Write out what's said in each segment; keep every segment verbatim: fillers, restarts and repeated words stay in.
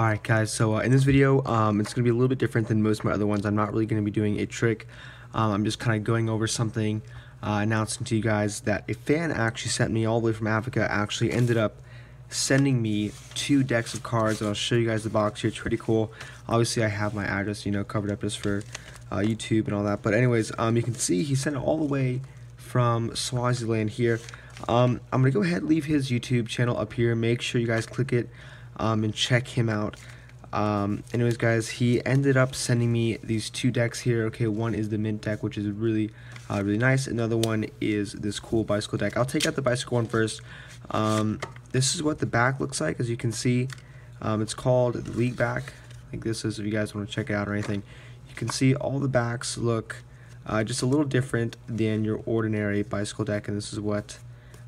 Alright guys, so uh, in this video, um, it's going to be a little bit different than most of my other ones. I'm not really going to be doing a trick. Um, I'm just kind of going over something, uh, announcing to you guys that a fan actually sent me all the way from Africa, actually ended up sending me two decks of cards, and I'll show you guys the box here. It's pretty cool. Obviously, I have my address, you know, covered up just for uh, YouTube and all that. But anyways, um, you can see he sent it all the way from Swaziland here. Um, I'm going to go ahead and leave his YouTube channel up here. Make sure you guys click it. Um, and check him out. Um, anyways guys, he ended up sending me these two decks here. Okay, one is the mint deck, which is really uh, really nice. Another one is this cool bicycle deck. I'll take out the bicycle one first. Um, this is what the back looks like, as you can see. Um, it's called the league back. Like this is, if you guys want to check it out or anything, you can see all the backs look uh, just a little different than your ordinary bicycle deck, and this is what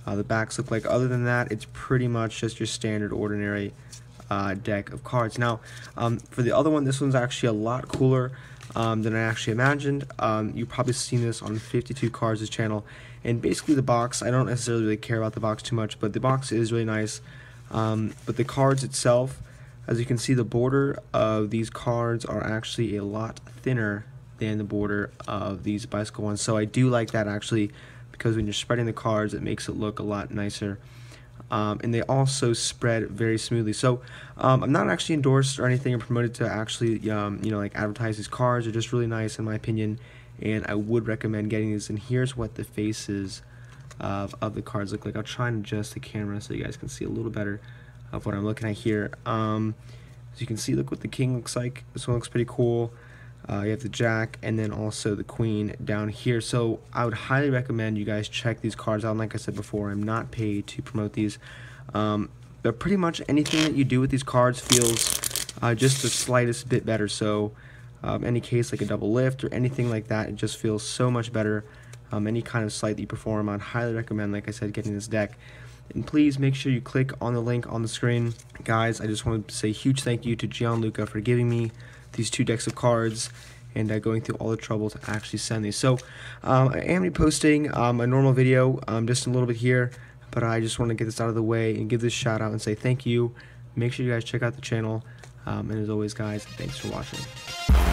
Uh, the backs look like. Other than that, it's pretty much just your standard ordinary uh, deck of cards. Now, um, for the other one, this one's actually a lot cooler um, than I actually imagined. Um, you've probably seen this on fifty-two Cards' channel. And basically the box, I don't necessarily really care about the box too much, but the box is really nice. Um, but the cards itself, as you can see, the border of these cards are actually a lot thinner than the border of these bicycle ones. So I do like that actually, because when you're spreading the cards, it makes it look a lot nicer. Um, and they also spread very smoothly. So um, I'm not actually endorsed or anything or promoted to actually, um, you know, like advertise these cards. They're just really nice in my opinion, and I would recommend getting these. And here's what the faces of, of the cards look like. I'll try and adjust the camera so you guys can see a little better of what I'm looking at here. Um, so you can see, look what the king looks like. This one looks pretty cool. Uh, you have the jack and then also the queen down here. So I would highly recommend you guys check these cards out. And like I said before, I'm not paid to promote these. Um, but pretty much anything that you do with these cards feels uh, just the slightest bit better. So um, any case like a double lift or anything like that, it just feels so much better. Um, any kind of slight that you perform, I'd highly recommend, like I said, getting this deck. And please make sure you click on the link on the screen. Guys, I just want to say a huge thank you to Gianluca for giving me these two decks of cards and uh, going through all the trouble to actually send these. So um, I am reposting um, a normal video um, just a little bit here, but I just want to get this out of the way and give this shout out and say thank you. Make sure you guys check out the channel, um, and as always guys, thanks for watching.